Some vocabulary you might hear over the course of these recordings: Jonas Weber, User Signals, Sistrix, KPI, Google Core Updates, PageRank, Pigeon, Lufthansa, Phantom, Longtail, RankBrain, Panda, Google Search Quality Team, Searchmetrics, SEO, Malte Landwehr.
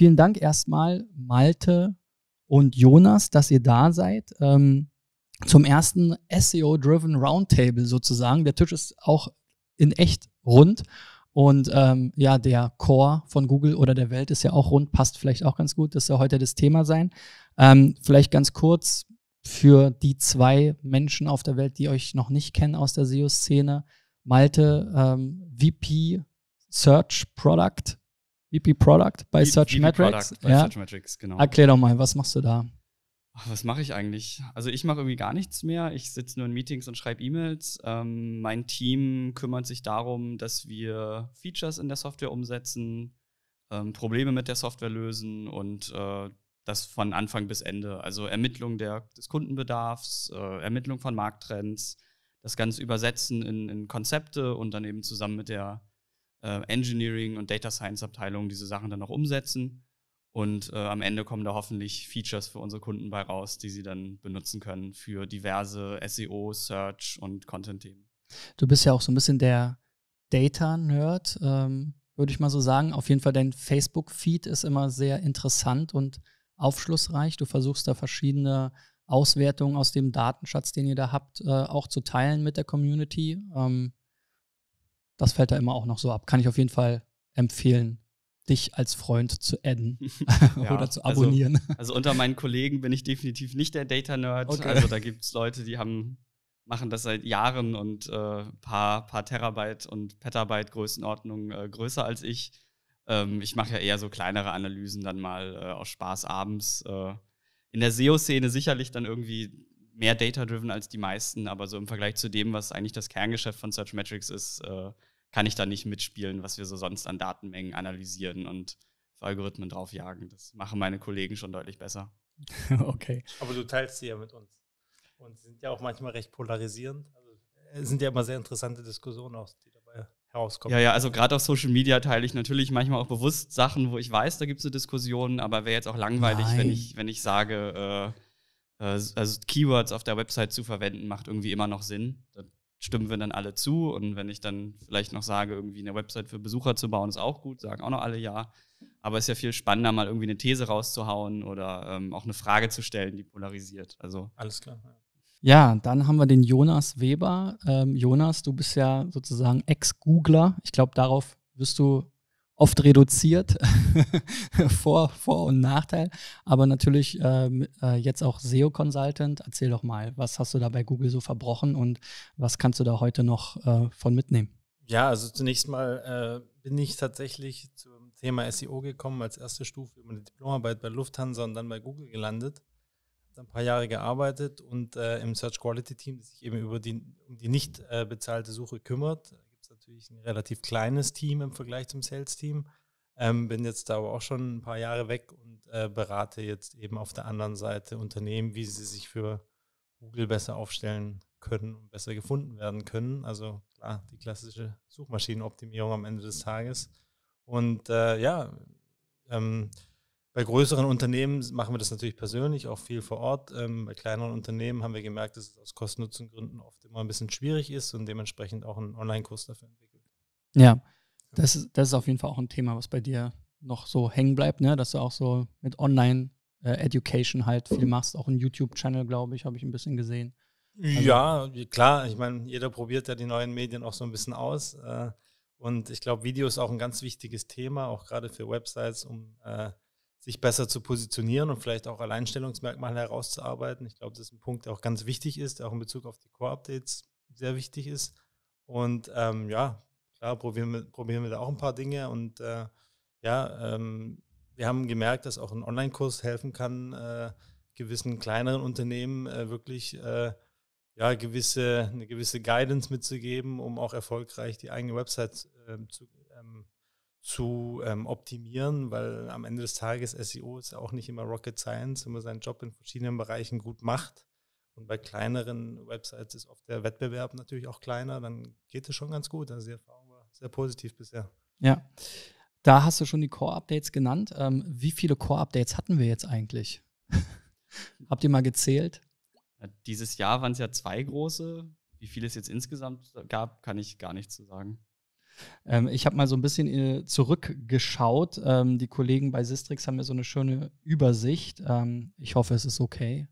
Vielen Dank erstmal, Malte und Jonas, dass ihr da seid. Zum ersten SEO-Driven Roundtable sozusagen. Der Tisch ist auch in echt rund. Und ja, der Core von Google oder der Welt ist ja auch rund, passt vielleicht auch ganz gut. Das soll heute das Thema sein. Vielleicht ganz kurz für die zwei Menschen auf der Welt, die euch noch nicht kennen aus der SEO-Szene. Malte, VP Search Product, VP Product bei Searchmetrics. Ja. Searchmetrics, genau. Erklär doch mal, was machst du da? Was mache ich eigentlich? Also ich mache irgendwie gar nichts mehr. Ich sitze nur in Meetings und schreibe E-Mails. Mein Team kümmert sich darum, dass wir Features in der Software umsetzen, Probleme mit der Software lösen und das von Anfang bis Ende. Also Ermittlung des Kundenbedarfs, Ermittlung von Markttrends, das Ganze übersetzen in Konzepte und dann eben zusammen mit der Engineering- und Data-Science-Abteilung diese Sachen dann noch umsetzen. Und am Ende kommen da hoffentlich Features für unsere Kunden bei raus, die sie dann benutzen können für diverse SEO, Search und Content-Themen. Du bist ja auch so ein bisschen der Data-Nerd, würde ich mal so sagen. Auf jeden Fall, dein Facebook-Feed ist immer sehr interessant und aufschlussreich. Du versuchst da verschiedene Auswertungen aus dem Datenschatz, den ihr da habt, auch zu teilen mit der Community. Das fällt da immer auch noch so ab. Kann ich auf jeden Fall empfehlen, dich als Freund zu adden ja, oder zu abonnieren. Also unter meinen Kollegen bin ich definitiv nicht der Data-Nerd. Okay. Also da gibt es Leute, die machen das seit Jahren und ein paar Terabyte und Petabyte Größenordnung größer als ich. Ich mache ja eher so kleinere Analysen dann mal aus Spaß abends. In der SEO-Szene sicherlich dann irgendwie mehr Data-driven als die meisten, aber so im Vergleich zu dem, was eigentlich das Kerngeschäft von Searchmetrics ist, kann ich da nicht mitspielen, was wir so sonst an Datenmengen analysieren und für Algorithmen draufjagen. Das machen meine Kollegen schon deutlich besser. Okay. Aber du teilst sie ja mit uns. Und sie sind ja auch manchmal recht polarisierend. Also, es sind ja immer sehr interessante Diskussionen, die dabei herauskommen. Ja, also gerade auf Social Media teile ich natürlich manchmal auch bewusst Sachen, wo ich weiß, da gibt es eine Diskussion, aber wäre jetzt auch langweilig, wenn ich sage, also Keywords auf der Website zu verwenden, macht irgendwie immer noch Sinn. Stimmen wir dann alle zu, und wenn ich dann vielleicht noch sage, irgendwie eine Website für Besucher zu bauen, ist auch gut, sagen auch noch alle ja. Aber es ist ja viel spannender, mal irgendwie eine These rauszuhauen oder auch eine Frage zu stellen, die polarisiert. Also alles klar. Ja, dann haben wir den Jonas Weber. Jonas, du bist ja sozusagen Ex-Googler. Ich glaube, darauf wirst du oft reduziert, Vor- und Nachteil. Aber natürlich jetzt auch SEO-Consultant. Erzähl doch mal, was hast du da bei Google so verbrochen und was kannst du da heute noch von mitnehmen? Ja, also zunächst mal bin ich tatsächlich zum Thema SEO gekommen, als erste Stufe über eine Diplomarbeit bei Lufthansa und dann bei Google gelandet. Habe ein paar Jahre gearbeitet und im Search Quality Team, das sich eben um die nicht bezahlte Suche kümmert. Natürlich ein relativ kleines Team im Vergleich zum Sales-Team. Bin jetzt da aber auch schon ein paar Jahre weg und berate jetzt eben auf der anderen Seite Unternehmen, wie sie sich für Google besser aufstellen können und besser gefunden werden können. Also klar, die klassische Suchmaschinenoptimierung am Ende des Tages. Und bei größeren Unternehmen machen wir das natürlich persönlich, auch viel vor Ort. Bei kleineren Unternehmen haben wir gemerkt, dass es aus Kosten-Nutzen-Gründen oft immer ein bisschen schwierig ist und dementsprechend auch einen Online-Kurs dafür entwickelt. Ja, das ist auf jeden Fall auch ein Thema, was bei dir noch so hängen bleibt, ne? Dass du auch so mit Online-Education halt viel machst. Auch einen YouTube-Channel, glaube ich, habe ich ein bisschen gesehen. Also ja, klar. Ich meine, jeder probiert ja die neuen Medien auch so ein bisschen aus. Und ich glaube, Video ist auch ein ganz wichtiges Thema, auch gerade für Websites, um sich besser zu positionieren und vielleicht auch Alleinstellungsmerkmale herauszuarbeiten. Ich glaube, das ist ein Punkt, der auch ganz wichtig ist, der auch in Bezug auf die Core-Updates sehr wichtig ist. Und klar, probieren wir da auch ein paar Dinge. Und wir haben gemerkt, dass auch ein Online-Kurs helfen kann, gewissen kleineren Unternehmen wirklich eine gewisse Guidance mitzugeben, um auch erfolgreich die eigene Website zu optimieren, weil am Ende des Tages SEO ist ja auch nicht immer Rocket Science, wenn man seinen Job in verschiedenen Bereichen gut macht. Und bei kleineren Websites ist oft der Wettbewerb natürlich auch kleiner, dann geht es schon ganz gut. Also die Erfahrung war sehr positiv bisher. Ja, da hast du schon die Core-Updates genannt. Wie viele Core-Updates hatten wir jetzt eigentlich? Habt ihr mal gezählt? Dieses Jahr waren es ja 2 große. Wie viele es jetzt insgesamt gab, kann ich gar nicht zu sagen. Ich habe mal so ein bisschen zurückgeschaut. Die Kollegen bei Sistrix haben mir so eine schöne Übersicht. Ich hoffe, es ist okay,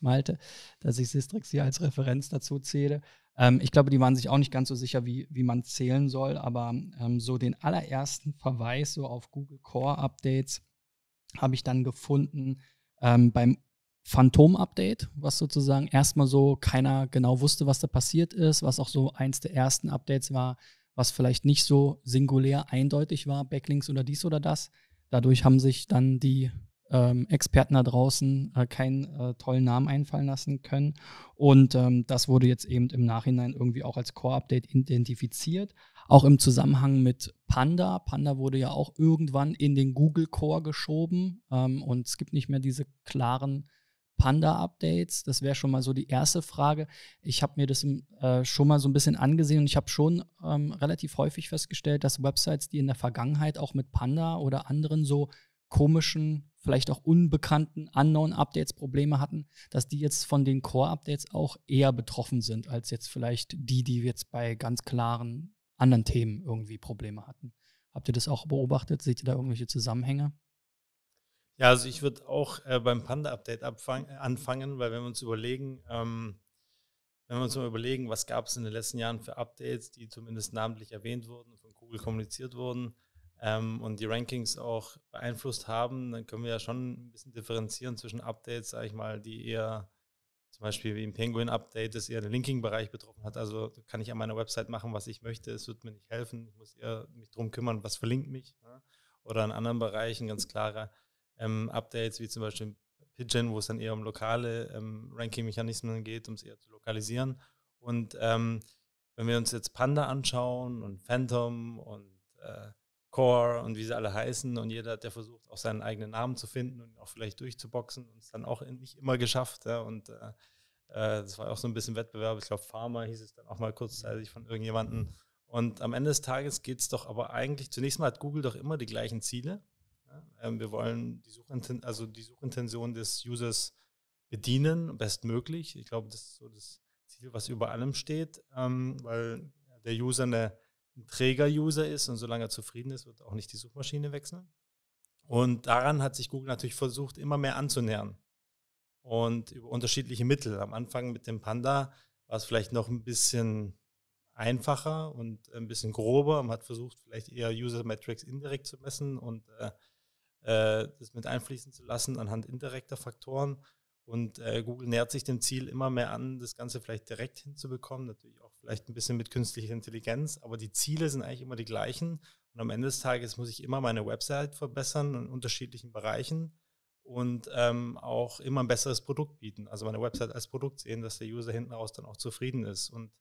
Malte, dass ich Sistrix hier als Referenz dazu zähle. Ich glaube, die waren sich auch nicht ganz so sicher, wie man zählen soll, aber so den allerersten Verweis so auf Google Core Updates habe ich dann gefunden beim Phantom-Update, was sozusagen erstmal so keiner genau wusste, was da passiert ist, was auch so eins der ersten Updates war, was vielleicht nicht so singulär eindeutig war, Backlinks oder dies oder das. Dadurch haben sich dann die Experten da draußen keinen tollen Namen einfallen lassen können. Und das wurde jetzt eben im Nachhinein irgendwie auch als Core-Update identifiziert. Auch im Zusammenhang mit Panda. Panda wurde ja auch irgendwann in den Google Core geschoben. Und es gibt nicht mehr diese klaren Panda-Updates. Das wäre schon mal so die erste Frage. Ich habe mir das schon mal so ein bisschen angesehen und ich habe schon relativ häufig festgestellt, dass Websites, die in der Vergangenheit auch mit Panda oder anderen so komischen, vielleicht auch unbekannten Unknown-Updates Probleme hatten, dass die jetzt von den Core-Updates auch eher betroffen sind, als jetzt vielleicht die jetzt bei ganz klaren anderen Themen irgendwie Probleme hatten. Habt ihr das auch beobachtet? Seht ihr da irgendwelche Zusammenhänge? Ja, also ich würde auch beim Panda-Update anfangen, weil wenn wir uns mal überlegen, was gab es in den letzten Jahren für Updates, die zumindest namentlich erwähnt wurden, von Google kommuniziert wurden, und die Rankings auch beeinflusst haben, dann können wir ja schon ein bisschen differenzieren zwischen Updates, sage ich mal, die eher zum Beispiel wie im Penguin-Update, das eher den Linking-Bereich betroffen hat. Also kann ich an meiner Website machen, was ich möchte, es wird mir nicht helfen, ich muss eher mich darum kümmern, was verlinkt mich. Ne? Oder in anderen Bereichen ganz klare Updates, wie zum Beispiel Pigeon, wo es dann eher um lokale Ranking-Mechanismen geht, um es eher zu lokalisieren. Und wenn wir uns jetzt Panda anschauen und Phantom und Core und wie sie alle heißen, und jeder hat ja versucht, auch seinen eigenen Namen zu finden und auch vielleicht durchzuboxen und es dann auch nicht immer geschafft. Ja, und das war auch so ein bisschen Wettbewerb. Ich glaube, Pharma hieß es dann auch mal kurzzeitig von irgendjemandem. Und am Ende des Tages geht es doch aber eigentlich, zunächst mal hat Google doch immer die gleichen Ziele. Ja, wir wollen die Suchintention des Users bedienen, bestmöglich. Ich glaube, das ist so das Ziel, was über allem steht, weil der User ein Träger-User ist, und solange er zufrieden ist, wird auch nicht die Suchmaschine wechseln. Und daran hat sich Google natürlich versucht, immer mehr anzunähern. Und über unterschiedliche Mittel. Am Anfang mit dem Panda war es vielleicht noch ein bisschen einfacher und ein bisschen grober. Man hat versucht, vielleicht eher User-Metrics indirekt zu messen und das mit einfließen zu lassen anhand indirekter Faktoren. Und Google nähert sich dem Ziel immer mehr an, das Ganze vielleicht direkt hinzubekommen, natürlich auch vielleicht ein bisschen mit künstlicher Intelligenz, aber die Ziele sind eigentlich immer die gleichen. Und am Ende des Tages muss ich immer meine Website verbessern in unterschiedlichen Bereichen und auch immer ein besseres Produkt bieten. Also meine Website als Produkt sehen, dass der User hinten raus dann auch zufrieden ist. Und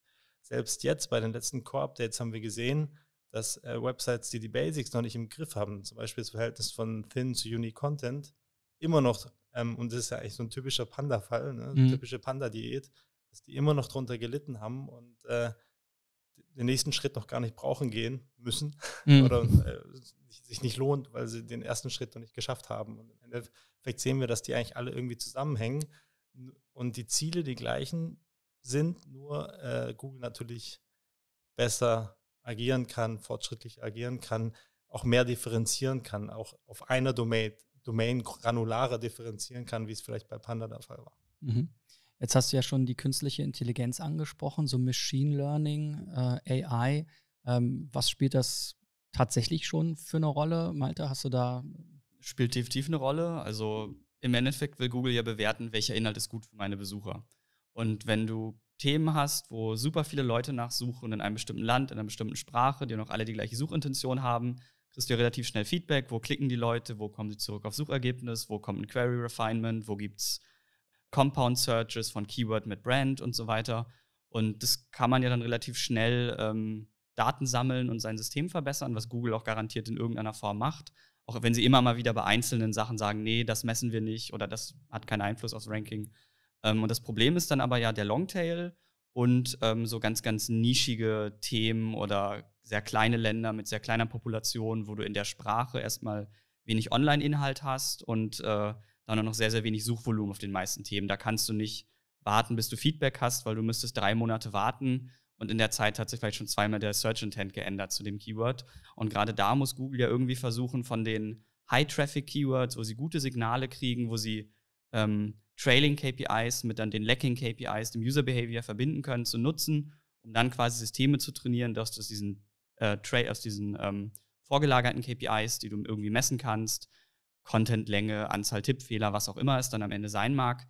selbst jetzt bei den letzten Core-Updates haben wir gesehen, dass Websites, die Basics noch nicht im Griff haben, zum Beispiel das Verhältnis von Thin zu Unique Content, immer noch, und das ist ja eigentlich so ein typischer Panda-Fall, ne? Mhm. Typische Panda-Diät, dass die immer noch drunter gelitten haben und den nächsten Schritt noch gar nicht brauchen gehen müssen oder sich nicht lohnt, weil sie den ersten Schritt noch nicht geschafft haben. Und im Endeffekt sehen wir, dass die eigentlich alle irgendwie zusammenhängen und die Ziele die gleichen sind, nur Google natürlich besser agieren kann, fortschrittlich agieren kann, auch mehr differenzieren kann, auch auf einer Domain granularer differenzieren kann, wie es vielleicht bei Panda der Fall war. Mhm. Jetzt hast du ja schon die künstliche Intelligenz angesprochen, so Machine Learning, AI. Was spielt das tatsächlich schon für eine Rolle? Malte, hast du da... Spielt definitiv eine Rolle. Also im Endeffekt will Google ja bewerten, welcher Inhalt ist gut für meine Besucher. Und wenn du Themen hast, wo super viele Leute nachsuchen in einem bestimmten Land, in einer bestimmten Sprache, die noch alle die gleiche Suchintention haben, kriegst du ja relativ schnell Feedback, wo klicken die Leute, wo kommen sie zurück auf Suchergebnis, wo kommt ein Query Refinement, wo gibt es Compound Searches von Keyword mit Brand und so weiter. Und das kann man ja dann relativ schnell Daten sammeln und sein System verbessern, was Google auch garantiert in irgendeiner Form macht. Auch wenn sie immer mal wieder bei einzelnen Sachen sagen, nee, das messen wir nicht oder das hat keinen Einfluss aufs Ranking. Und das Problem ist dann aber ja der Longtail und so ganz, ganz nischige Themen oder sehr kleine Länder mit sehr kleiner Population, wo du in der Sprache erstmal wenig Online-Inhalt hast und dann auch noch sehr, sehr wenig Suchvolumen auf den meisten Themen. Da kannst du nicht warten, bis du Feedback hast, weil du müsstest 3 Monate warten Und in der Zeit hat sich vielleicht schon zweimal der Search Intent geändert zu dem Keyword. Und gerade da muss Google ja irgendwie versuchen, von den High-Traffic-Keywords, wo sie gute Signale kriegen, wo sie Trailing-KPIs mit dann den Lacking-KPIs, dem User-Behavior verbinden können, zu nutzen, um dann quasi Systeme zu trainieren, dass du aus diesen vorgelagerten KPIs, die du irgendwie messen kannst, Content-Länge, Anzahl Tippfehler, was auch immer es dann am Ende sein mag,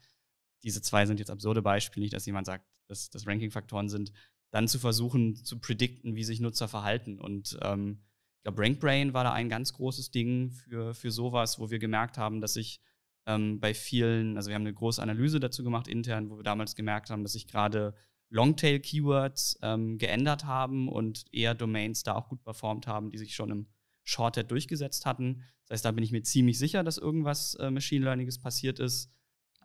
diese zwei sind jetzt absurde Beispiele, nicht, dass jemand sagt, dass das Ranking-Faktoren sind, dann zu versuchen, zu predikten, wie sich Nutzer verhalten. Und ich glaube, RankBrain war da ein ganz großes Ding für sowas, wo wir gemerkt haben, dass sich bei vielen, also wir haben eine große Analyse dazu gemacht intern, wo wir damals gemerkt haben, dass sich gerade Longtail-Keywords geändert haben und eher Domains da auch gut performt haben, die sich schon im Shorthead durchgesetzt hatten. Das heißt, da bin ich mir ziemlich sicher, dass irgendwas Machine Learninges passiert ist.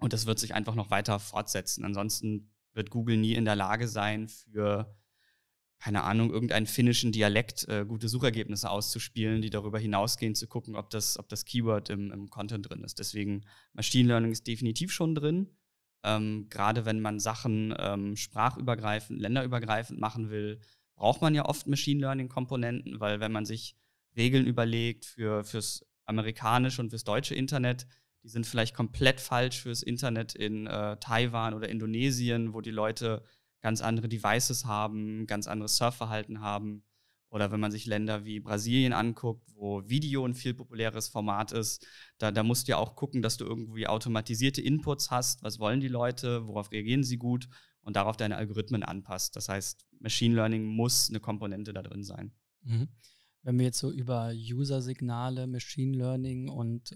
Und das wird sich einfach noch weiter fortsetzen. Ansonsten wird Google nie in der Lage sein, für, keine Ahnung, irgendeinen finnischen Dialekt gute Suchergebnisse auszuspielen, die darüber hinausgehen, zu gucken, ob das Keyword im Content drin ist. Deswegen, Machine Learning ist definitiv schon drin. Gerade wenn man Sachen sprachübergreifend, länderübergreifend machen will, braucht man ja oft Machine Learning-Komponenten, weil wenn man sich Regeln überlegt fürs amerikanische und fürs deutsche Internet, die sind vielleicht komplett falsch fürs Internet in Taiwan oder Indonesien, wo die Leute ganz andere Devices haben, ganz anderes Surfverhalten haben. Oder wenn man sich Länder wie Brasilien anguckt, wo Video ein viel populäres Format ist, da musst du ja auch gucken, dass du irgendwie automatisierte Inputs hast. Was wollen die Leute? Worauf reagieren sie gut? Und darauf deine Algorithmen anpasst. Das heißt, Machine Learning muss eine Komponente da drin sein. Mhm. Wenn wir jetzt so über User-Signale, Machine Learning und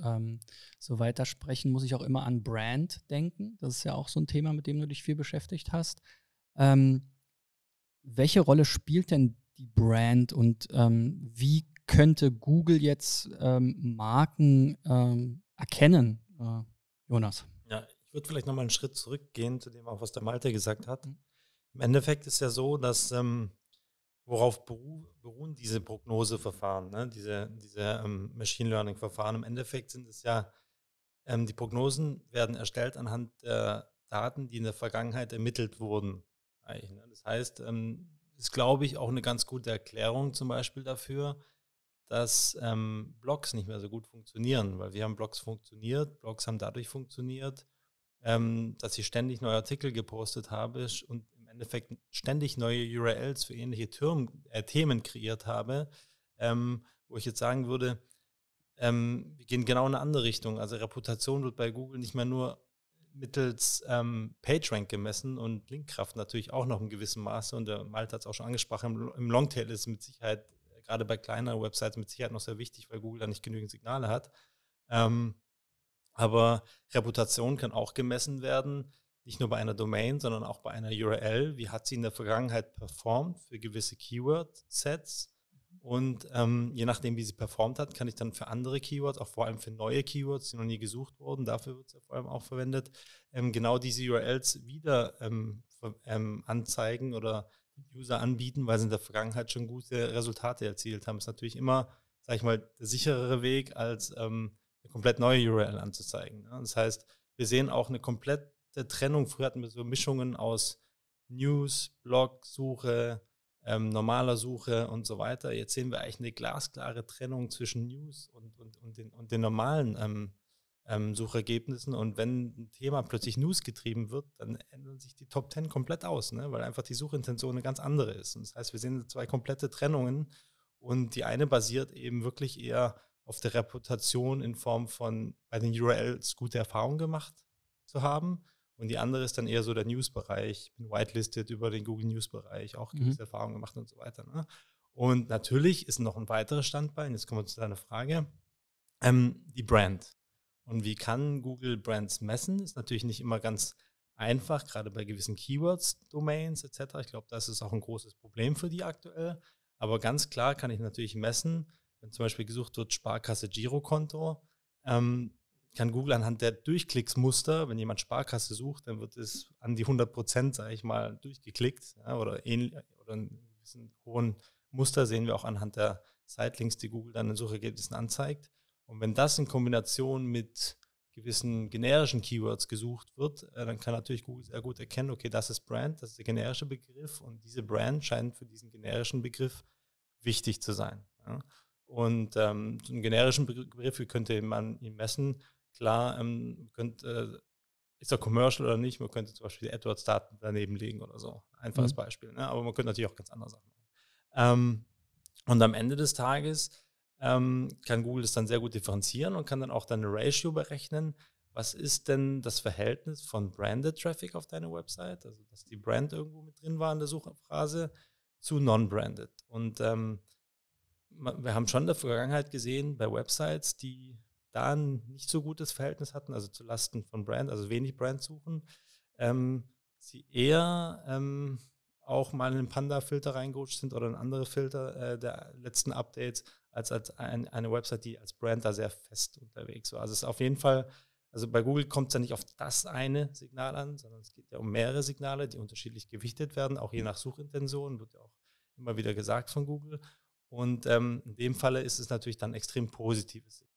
so weiter sprechen, muss ich auch immer an Brand denken. Das ist ja auch so ein Thema, mit dem du dich viel beschäftigt hast. Welche Rolle spielt denn die Brand und wie könnte Google jetzt Marken erkennen, Jonas? Ja, ich würde vielleicht nochmal einen Schritt zurückgehen zu dem, auch was der Malte gesagt hat. Im Endeffekt ist ja so, dass worauf beruhen diese Prognoseverfahren, ne? diese Machine Learning-Verfahren? Im Endeffekt sind es ja, die Prognosen werden erstellt anhand der Daten, die in der Vergangenheit ermittelt wurden. Ne? Das heißt, ist, glaube ich, auch eine ganz gute Erklärung zum Beispiel dafür, dass Blogs nicht mehr so gut funktionieren, weil wir haben Blogs haben dadurch funktioniert, dass ich ständig neue Artikel gepostet habe und Endeffekt ständig neue URLs für ähnliche Themen kreiert habe, wo ich jetzt sagen würde, wir gehen genau in eine andere Richtung. Also Reputation wird bei Google nicht mehr nur mittels PageRank gemessen und Linkkraft natürlich auch noch in gewissem Maße. Und der Malte hat es auch schon angesprochen, im Longtail ist mit Sicherheit, gerade bei kleineren Websites, mit Sicherheit noch sehr wichtig, weil Google da nicht genügend Signale hat. Aber Reputation kann auch gemessen werden, nicht nur bei einer Domain, sondern auch bei einer URL. Wie hat sie in der Vergangenheit performt für gewisse Keyword-Sets? Und je nachdem, wie sie performt hat, kann ich dann für andere Keywords, auch vor allem für neue Keywords, die noch nie gesucht wurden, dafür wird es ja vor allem auch verwendet, genau diese URLs wieder anzeigen oder User anbieten, weil sie in der Vergangenheit schon gute Resultate erzielt haben. Das ist natürlich immer, sag ich mal, der sicherere Weg, als eine komplett neue URL anzuzeigen. Ne? Das heißt, wir sehen auch eine komplett der Trennung. Früher hatten wir so Mischungen aus News, Blog, Suche, normaler Suche und so weiter. Jetzt sehen wir eigentlich eine glasklare Trennung zwischen News und den normalen Suchergebnissen. Und wenn ein Thema plötzlich News getrieben wird, dann ändern sich die Top 10 komplett aus, ne? Weil einfach die Suchintention eine ganz andere ist. Und das heißt, wir sehen zwei komplette Trennungen und die eine basiert eben wirklich eher auf der Reputation in Form von bei den URLs gute Erfahrungen gemacht zu haben. Und die andere ist dann eher so der News-Bereich. Ich bin whitelisted über den Google News-Bereich, auch gewisse Erfahrungen gemacht und so weiter. Ne? Und natürlich ist noch ein weiteres Standbein, jetzt kommen wir zu deiner Frage, die Brand. Und wie kann Google Brands messen? Ist natürlich nicht immer ganz einfach, gerade bei gewissen Keywords, Domains etc. Ich glaube, das ist auch ein großes Problem für die aktuell. Aber ganz klar kann ich natürlich messen, wenn zum Beispiel gesucht wird, Sparkasse, Girokonto, kann Google anhand der Durchklicksmuster, wenn jemand Sparkasse sucht, dann wird es an die 100%, sage ich mal, durchgeklickt, ja, oder einen gewissen hohen Muster sehen wir auch anhand der Sitelinks, die Google dann in Suchergebnissen anzeigt. Und wenn das in Kombination mit gewissen generischen Keywords gesucht wird, dann kann natürlich Google sehr gut erkennen, okay, das ist Brand, das ist der generische Begriff und diese Brand scheint für diesen generischen Begriff wichtig zu sein. Ja. Und einen generischen Begriff könnte man ihn messen. Klar, ist er commercial oder nicht, man könnte zum Beispiel die AdWords-Daten daneben legen oder so. Einfaches Beispiel, ne? Aber man könnte natürlich auch ganz andere Sachen machen. Und am Ende des Tages kann Google das dann sehr gut differenzieren und kann dann auch deine Ratio berechnen. Was ist denn das Verhältnis von Branded Traffic auf deine Website, also dass die Brand irgendwo mit drin war in der Suchphrase, zu non-branded? Und wir haben schon in der Vergangenheit gesehen, bei Websites, die da ein nicht so gutes Verhältnis hatten, also zu Lasten von Brand, also wenig Brand suchen, sie eher auch mal in den Panda-Filter reingerutscht sind oder in andere Filter der letzten Updates, als eine Website, die als Brand da sehr fest unterwegs war. Also es ist auf jeden Fall, also bei Google kommt es ja nicht auf das eine Signal an, sondern es geht ja um mehrere Signale, die unterschiedlich gewichtet werden, auch je nach Suchintention, wird ja auch immer wieder gesagt von Google. Und in dem Falle ist es natürlich dann ein extrem positives Signal.